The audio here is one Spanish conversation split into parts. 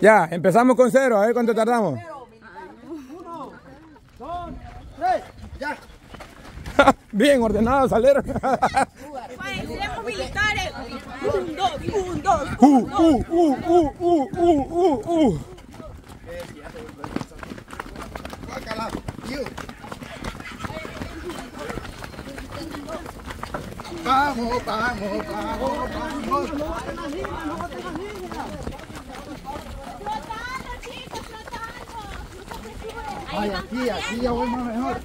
Ya, empezamos con cero, a ver cuánto tardamos. 1, 2, 3, ya. Bien ordenado, salero. Seremos militares. 1, 2, 1, 2. Vamos, vamos, vamos, vamos. Ay, aquí ya voy más mejor.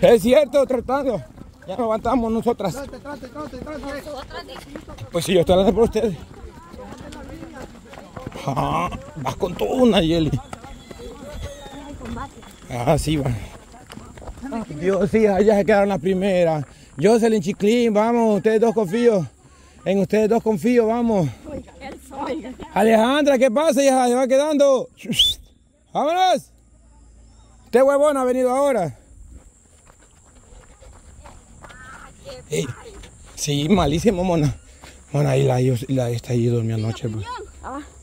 Es cierto, tratando. Ya nos aguantamos nosotras. Pues si yo estoy hablando por ustedes. Ah, vas con todo, Nayeli. Ah, sí, va. Dios, sí, allá se quedaron las primeras. Jocelyn, Chiclín, vamos, ustedes dos confío. En ustedes dos confío, vamos. Alejandra, ¿qué pasa? Ya se va quedando. ¡Vámonos! Este huevón ha venido ahora. Sí, malísimo, mona. Mona, y la está ahí durmió anoche. Pues.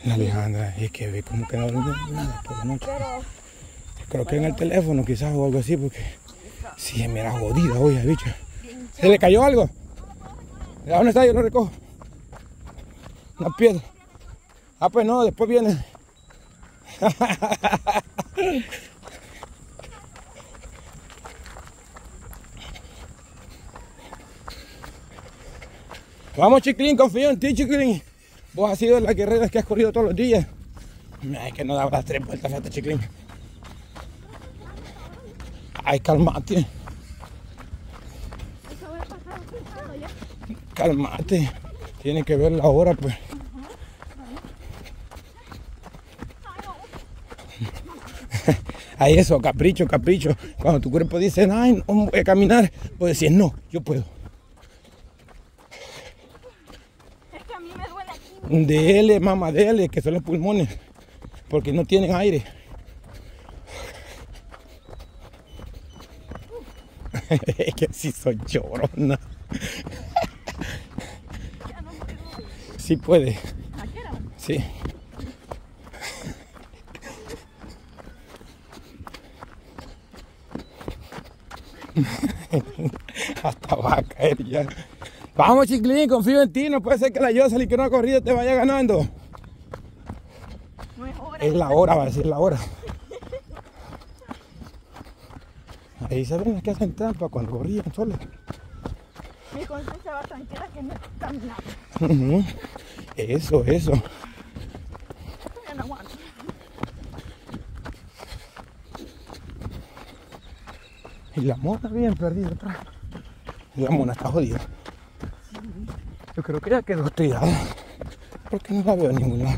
La Alejandra, es que ve como que no durmió nada por la noche. Creo que en el teléfono quizás o algo así, porque sí, me era jodida hoy la bicha. ¿Se le cayó algo? ¿A dónde está? Yo lo recojo. Una piedra. Ah, pues no, después viene. Vamos, Chiclín, confío en ti, Chiclín. Vos has sido la guerrera que has corrido todos los días. Ay, que no daba las 3 vueltas a este Chiclín. Ay, calmate. Calmate. Tiene que ver la hora, pues. Ahí eso, capricho, capricho. Cuando tu cuerpo dice, ay, no voy a caminar, pues decís, no, yo puedo. Es que a mí me duele aquí. Dele, mamá, dele, que son los pulmones, porque no tienen aire. Es que sí soy llorona. Sí puede. Sí. Hasta va a caer ya. Vamos, Chiclín, confío en ti. No puede ser que la Jocelyn que no ha corrido te vaya ganando. No es hora. Es la hora, va a decir la hora. Ahí se ven las que hacen trampa cuando corrían solas. Mi conciencia va tranquila que no camina. Eso, eso. Ya no aguanto. Y la mona bien perdida atrás. La mona está jodida. Sí. Yo creo que ya quedó tirada. Porque no la veo en ningún lado.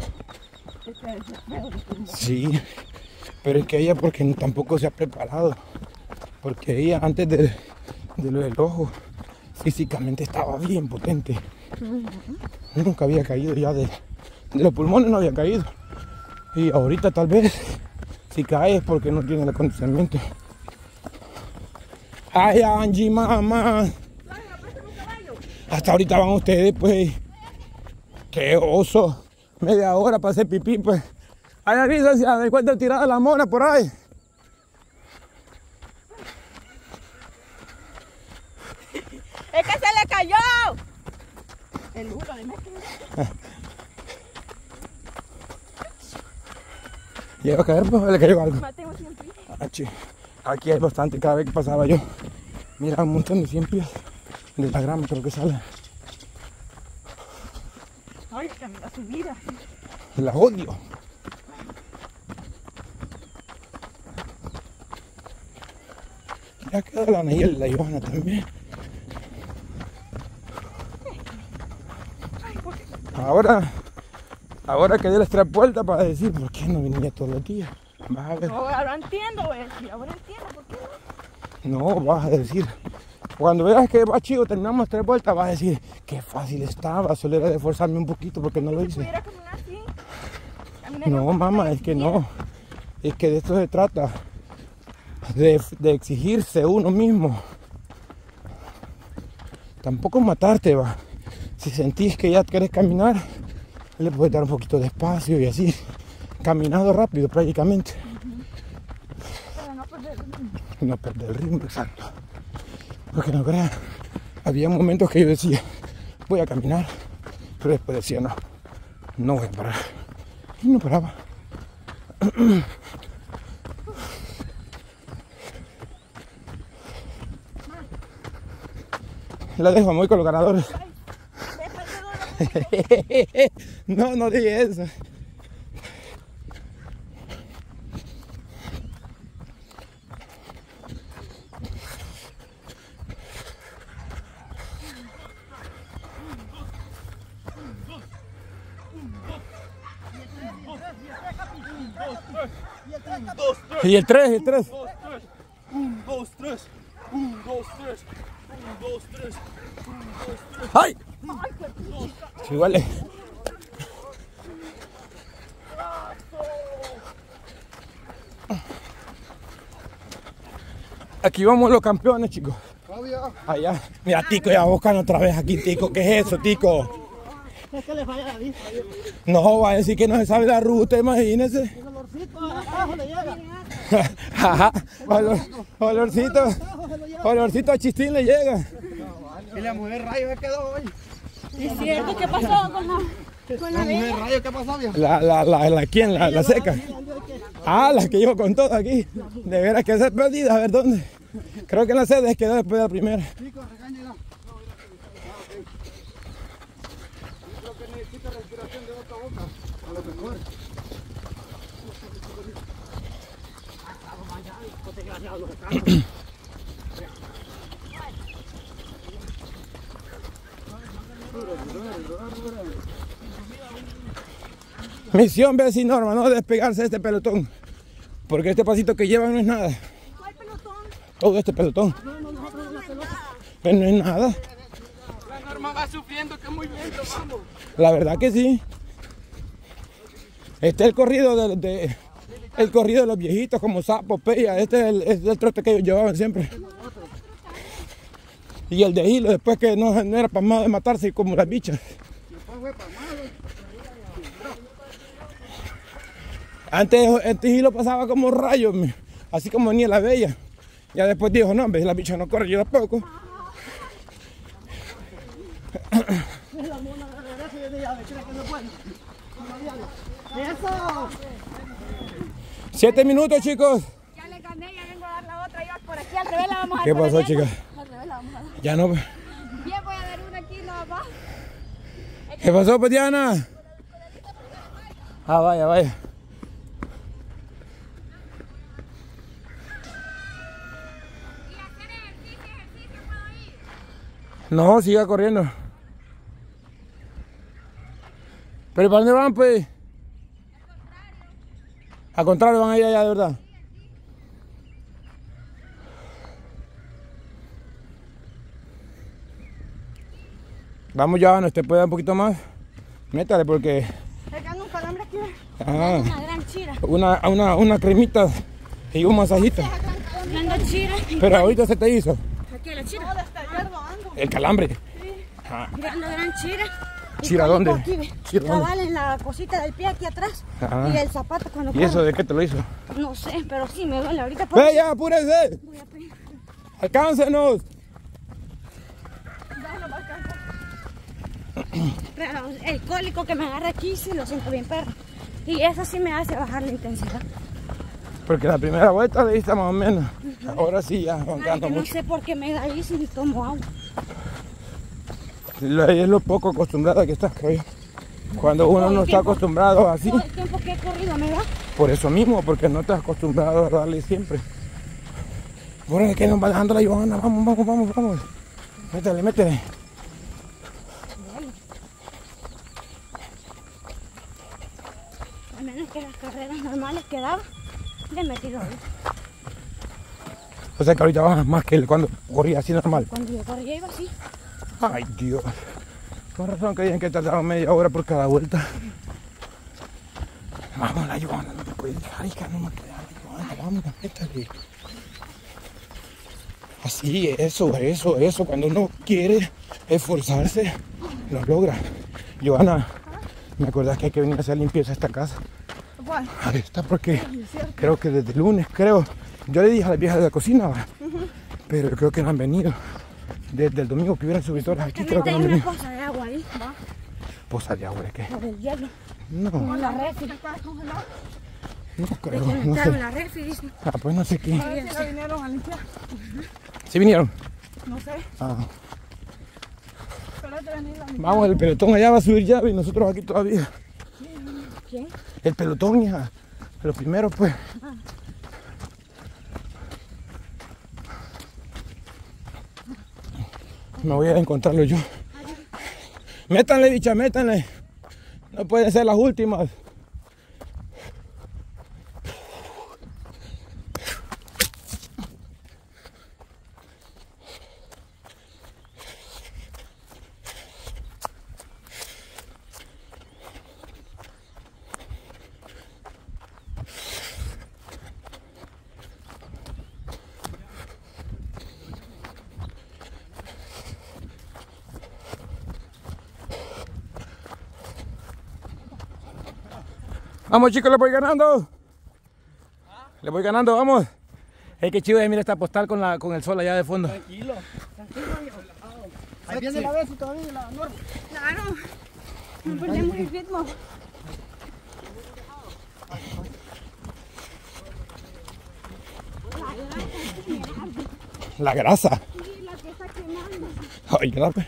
Sí, pero es que ella porque tampoco se ha preparado. Porque ella antes de lo del ojo físicamente estaba bien potente. Nunca había caído ya de los pulmones, no había caído. Y ahorita tal vez si cae es porque no tiene el acondicionamiento. Ay, Angie, mamá. Hasta ahorita van ustedes, pues. Qué oso. Media hora para hacer pipí, pues. Ay, avisa si me encuentro tirada la mona por ahí. ¡Es que se le cayó! El duro, además que... ¿Llegó a caer, pues? ¿Le cayó algo? Mateo 100 pies. Aquí hay bastante, cada vez que pasaba yo. Mira, un montón de 100 pies. De la grama creo que sale. Ay, que me la subida. La odio. Ya quedó la Nayeli y la Diana también. Ahora que dé las 3 vueltas para decir por qué no venía todos los días. Vas a ver. No, ahora entiendo, güey. Ahora entiendo por qué no. No, vas a decir. Cuando veas que va chido, terminamos 3 vueltas, vas a decir qué fácil estaba, solo era de esforzarme un poquito porque no lo hice. No, mamá, es que no. Es que de esto se trata. De exigirse uno mismo. Tampoco matarte, va. Si sentís que ya querés caminar, le puedes dar un poquito de espacio y así, caminando rápido prácticamente. Para no perder el ritmo. No perder el ritmo, exacto. Porque no crean, había momentos que yo decía, voy a caminar, pero después decía, no, no voy a parar. Y no paraba. La dejo, voy con los ganadores. No, no dije eso. Y el 3, el 3. 1, 2, 3. 1, 2, 3. 1, 2, 3. 1, 2, 3. ¡Ay! Sí, vale. Aquí vamos los campeones, chicos. Allá. Mira, Tico, ya buscan otra vez aquí, Tico. ¿Qué es eso, Tico? Es que le falla la vista. No, va a decir que no se sabe la ruta, imagínense. El olorcito abajo le llega. Ajá, olorcito a chistín le llega. Y la mujer rayo se quedó hoy. ¿Y cierto? ¿Qué pasó con la mujer rayo? ¿Qué pasó, viejo? ¿Quién? ¿La seca? Ah, la que llevo con todo aquí. De veras que esa es perdida, a ver dónde. Creo que en la sede quedó después de la primera. Tico, regáñela. Necesita respiración de otra boca, a lo mejor. Misión vecino, Norma, no despegarse de este pelotón, porque este pasito que llevan no es nada. ¿Cuál pelotón? Todo este pelotón. No, no es nada. Norma va sufriendo, que es muy lento, vamos. La verdad que sí. Este es el corrido de los viejitos como Sapo, Peya. Este es el trote que ellos llevaban siempre. Y el de hilo, después que no era para más de matarse como las bichas. Antes este hilo pasaba como rayos, así como ni la bella. Ya después dijo, no, la bicha no corre, yo tampoco. Eso. 7 minutos, chicos. Ya le gané, ya vengo a dar la otra. Yo por aquí al revés la vamos a dar. ¿Qué pasó, chicas? Al revés la vamos a dar. Ya no. Bien, voy a dar una aquí, no va. ¿Qué pasó, pues, Diana? Ah, vaya, vaya. ¿Y hacer ejercicio puedo ir? No, siga corriendo. ¿Pero para dónde van, pues? Al contrario, van a ir allá, de verdad. Vamos ya, ¿no? ¿Usted puede dar un poquito más? Métale, porque... Pegando un calambre aquí. Ah, una gran chira. Una cremita y un masajito. Pero ahorita se te hizo. Aquí la chira. El calambre. Sí. Ah. Una gran chira. ¿Chira dónde? Cabal en la cosita del pie aquí atrás. Ajá. Y el zapato cuando... ¿Y eso de qué te lo hizo? No sé, pero sí me duele ahorita. Por... ¡Ve ya, apúrese! Voy a pegar. ¡Alcáncenos! Ya no va a alcanzar. Pero el cólico que me agarra aquí sí lo siento bien, perro. Y eso sí me hace bajar la intensidad. Porque la primera vuelta le hice más o menos. Ajá. Ahora sí ya aguantando mucho. No sé por qué me da ahí si tomo agua. Es lo poco acostumbrada que estás, creo yo. Cuando uno no está acostumbrado así. Todo el tiempo que he corrido, ¿me da? Por eso mismo, porque no estás acostumbrado a darle siempre. Bueno, es que nos va dejando la Johanna. Vamos, vamos, vamos, vamos. Métele, métele. A menos que las carreras normales que daba, le he metido ahí. O sea que ahorita bajas más que cuando corría así normal. Cuando yo corría iba así. Ay, Dios. Con razón que dicen que tardaron media hora por cada vuelta. Vamos, la Johanna, no te puedes dejar, hija, no me quedas, Johanna, vamos, métale. Así, eso. Cuando uno quiere esforzarse, lo logra. Johanna, ¿Me acordás que hay que venir a hacer limpieza a esta casa? ¿Cuál? A esta, porque sí, creo que desde el lunes, creo. Yo le dije a las viejas de la cocina, pero yo creo que no han venido. Desde el domingo que hubieran subido las aquí, creo que no han venido. Poza de agua ahí, ¿va? ¿Poza de agua de qué? Por el hielo. No. Como la refri. No creo, no sé. La refri, dice. Ah, pues no sé qué. A ver si la vinieron a limpiar. ¿Sí vinieron? No sé. Ah. Vamos, el pelotón allá va a subir ya y nosotros aquí todavía. ¿Quién? El pelotón, hija. Los primeros, pues. Ah. Me voy a encontrarlo yo. Métanle, bicha, métanle. No pueden ser las últimas. Vamos, chicos, les voy ganando. ¿Ah? Les voy ganando, vamos. Hey, qué chido, mira esta postal con el sol allá de fondo. Tranquilo, tranquilo, viejo. Ahí viene la vez y todavía la Norma. Claro, no perdemos el ritmo. La grasa. Sí, la que está quemando. Ay, gracias.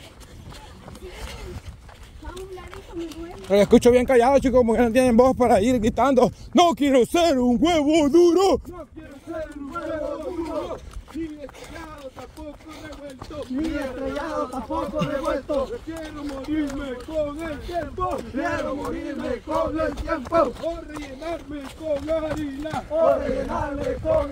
Pero escucho bien callado, chicos, como que no tienen voz para ir gritando. No quiero ser un huevo duro. No quiero ser un huevo duro. Ni estrellado tampoco revuelto. Ni estrellado tampoco revuelto. Quiero morirme con el tiempo. Quiero morirme con el tiempo. O rellenarme con harina. O rellenarme con